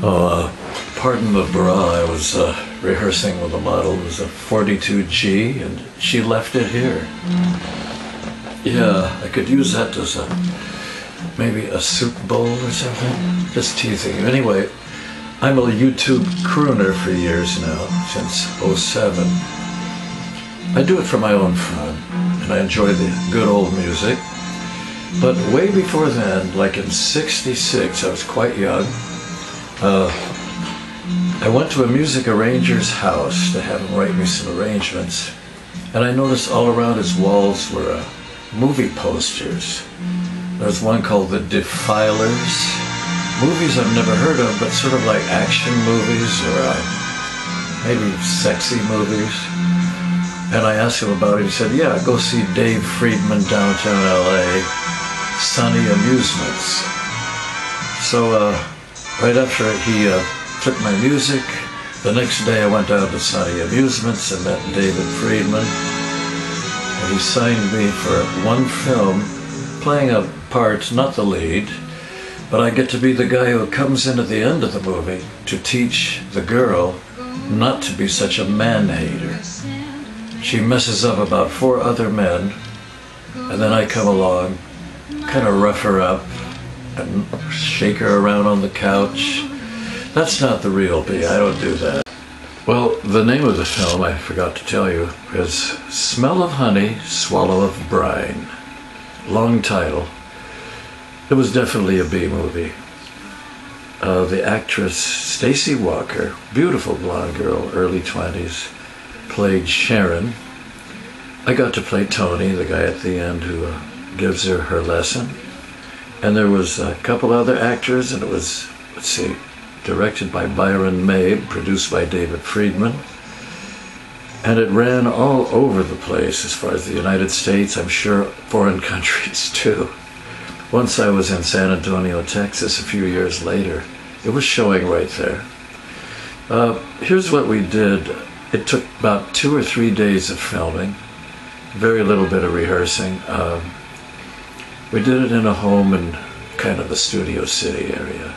Pardon the Bra, I was rehearsing with a model. It was a 42G, and she left it here. Yeah, I could use that as a, maybe a soup bowl or something. Just teasing you. Anyway, I'm a YouTube crooner for years now, since 07. I do it for my own fun, and I enjoy the good old music. But way before then, like in '66, I was quite young, I went to a music arranger's house to have him write me some arrangements, and I noticed all around his walls were movie posters. There was one called The Defilers, movies I've never heard of, but sort of like action movies or maybe sexy movies. And I asked him about it. He said, yeah, go see Dave Friedman downtown LA, Sonney Amusements. So right after he took my music, the next day I went down to Sonney Amusements and met David Friedman. And he signed me for one film, playing a part, not the lead, but I get to be the guy who comes in at the end of the movie to teach the girl not to be such a man-hater. She messes up about 4 other men, and then I come along, kind of rough her up, and shake her around on the couch. That's not the real me, I don't do that. Well, the name of the film, I forgot to tell you, is Smell of Honey, Swallow of Brine. Long title. It was definitely a B movie. The actress Stacey Walker, beautiful blonde girl, early 20s, played Sharon. I got to play Tony, the guy at the end who gives her her lesson. And there was a couple other actors, and it was, let's see, directed by Byron Mabe, produced by David Friedman. And it ran all over the place as far as the United States, I'm sure foreign countries too. Once I was in San Antonio, Texas a few years later. It was showing right there. Here's what we did. It took about 2 or 3 days of filming, very little bit of rehearsing. We did it in a home in kind of the Studio City area.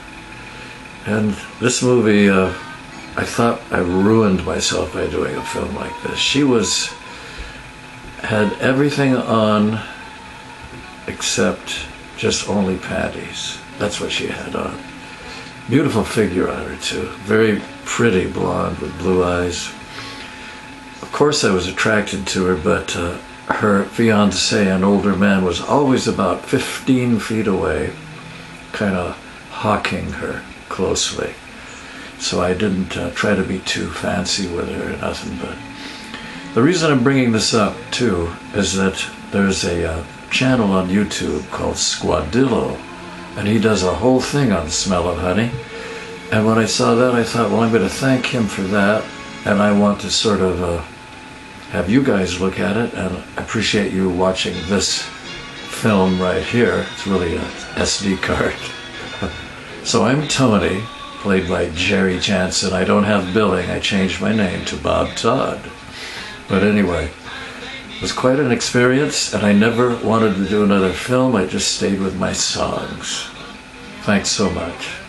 And this movie, I thought I ruined myself by doing a film like this. She had everything on except just only panties. That's what she had on. Beautiful figure on her too. Very pretty blonde with blue eyes. Of course I was attracted to her, but her fiance, an older man, was always about 15 feet away, kind of hawking her closely. So I didn't try to be too fancy with her or nothing. But the reason I'm bringing this up too is that there's a channel on YouTube called Squadillo, and he does a whole thing on Smell of Honey. And when I saw that, I thought, well, I'm going to thank him for that, and I want to sort of have you guys look at it, and I appreciate you watching this film right here. It's really an SD card. So I'm Tony, played by Jerry Jansen. I don't have billing. I changed my name to Bob Todd. But anyway, it was quite an experience, and I never wanted to do another film. I just stayed with my songs. Thanks so much.